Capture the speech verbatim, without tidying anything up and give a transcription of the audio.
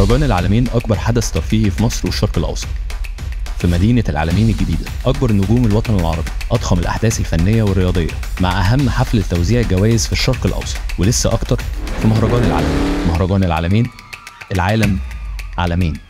مهرجان العلمين أكبر حدث ترفيهي في مصر والشرق الأوسط. في مدينة العلمين الجديدة أكبر نجوم الوطن العربي، أضخم الأحداث الفنية والرياضية، مع أهم حفل توزيع جوائز في الشرق الأوسط، ولسه أكتر في مهرجان العلمين. مهرجان العلمين، العالم علمين.